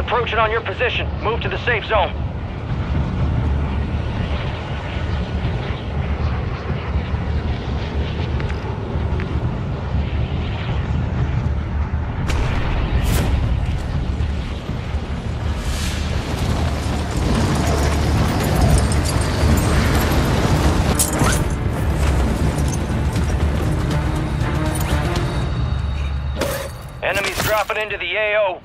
approaching on your position. Move to the safe zone. Enemies dropping into the AO.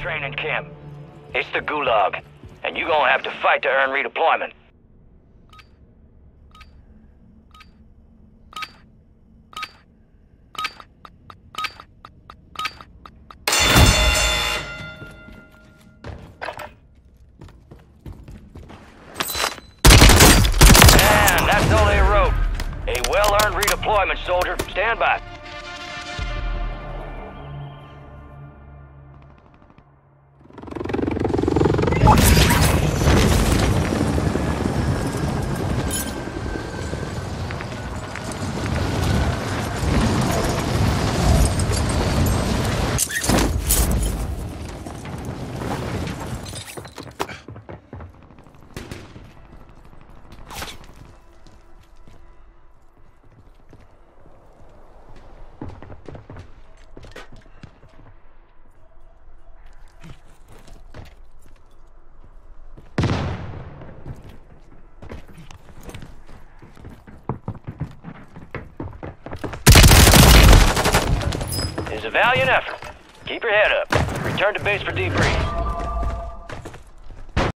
Training camp. It's the Gulag, and you're gonna have to fight to earn redeployment. And that's all they wrote. A well-earned redeployment, soldier. Stand by. It's a valiant effort. Keep your head up. Return to base for debrief.